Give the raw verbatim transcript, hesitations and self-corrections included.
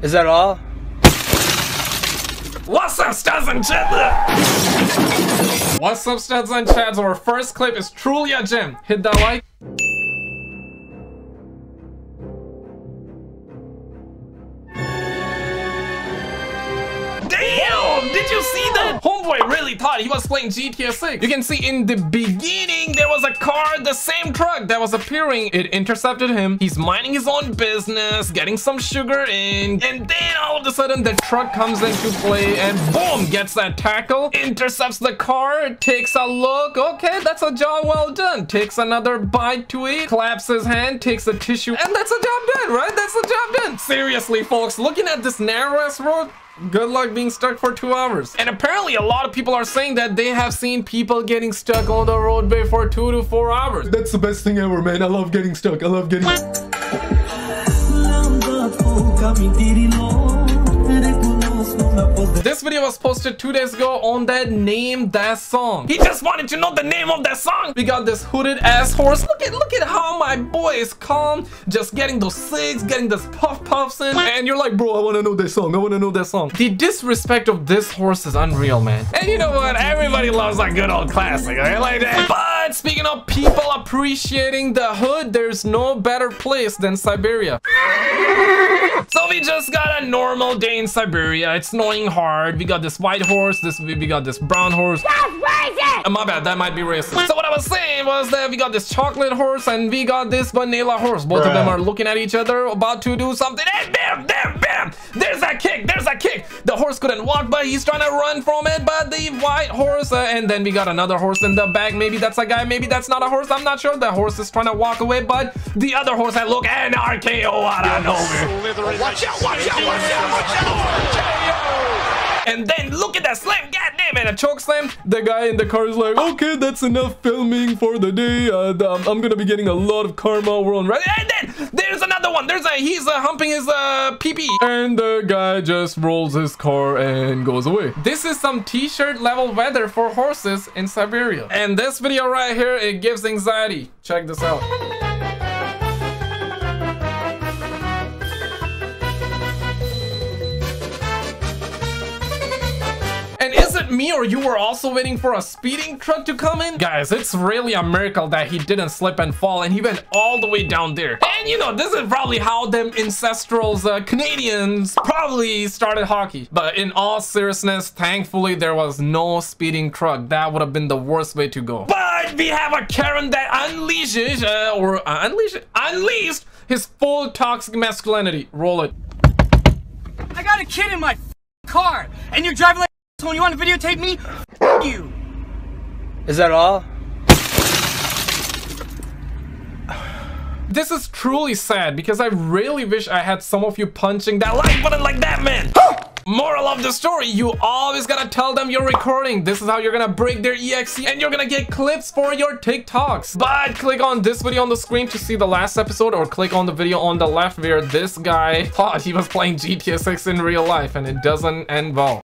Is that all? What's up, studs and chads? What's up, studs and chads? Our first clip is truly a gem. Hit that like. Damn! Did you see that? Homeboy really thought he was playing G T A six. You can see in the beginning there was a car, the same truck that was appearing. It intercepted him. He's minding his own business, getting some sugar in, and then all of a sudden the truck comes into play and boom, gets that tackle, intercepts the car, takes a look. Okay, that's a job well done. Takes another bite to eat, claps his hand, takes a tissue, and that's a job done, right? That's a job done. Seriously, folks, looking at this narrow-ass road, good luck being stuck for two hours. And apparently a lot of people are saying that they have seen people getting stuck on the roadway for two to four hours. That's the best thing ever, man. I love getting stuck. I love getting This video was posted two days ago on that name that song. He just wanted to know the name of that song. We got this hooded ass horse. Look at look at how my boy is calm, just getting those cigs, getting those puff puffs in. And you're like, bro, I want to know that song. I want to know that song. The disrespect of this horse is unreal, man. And you know what? Everybody loves a good old classic, okay? Like that. But speaking of people appreciating the hood, there's no better place than Siberia. So we just got a normal day in Siberia. It's snowing hard. We got this white horse. This we got this brown horse. That's racist! Oh, my bad. That might be racist. So what I was saying was that we got this chocolate horse and we got this vanilla horse. Both Bruh. of them are looking at each other, about to do something. And bam, bam, bam! There's that kick. There's that kick. The horse couldn't walk, but he's trying to run from it. But the white horse, uh, and then we got another horse in the back. Maybe that's a guy. Maybe that's not a horse. I'm not sure. The horse is trying to walk away, but the other horse had look and R K O out of nowhere. Watch out, watch out, watch out, watch out! And then look at that slam, goddamn it, a choke slam. The guy in the car is like, okay, that's enough filming for the day. Uh, I'm gonna be getting a lot of karma. We're on ready. And then there's another one. There's a he's uh, humping his uh, pee-pee. And the guy just rolls his car and goes away. This is some t-shirt level weather for horses in Siberia. And this video right here, it gives anxiety. Check this out. Me or you were also waiting for a speeding truck to come in? Guys, it's really a miracle that he didn't slip and fall and he went all the way down there. And you know, this is probably how them ancestrals uh, Canadians probably started hockey. But in all seriousness, thankfully there was no speeding truck. That would have been the worst way to go. But we have a Karen that unleashes uh, or uh, unleashes, unleashed his full toxic masculinity. Roll it. I got a kid in my car and you're driving like so when you want to videotape me, f*** you. Is that all? This is truly sad because I really wish I had some of you punching that like button like that, man. Moral of the story, you always gotta tell them you're recording. This is how you're gonna break their E X E and you're gonna get clips for your TikToks. But click on this video on the screen to see the last episode or click on the video on the left where this guy thought he was playing G T A six in real life and it doesn't end well.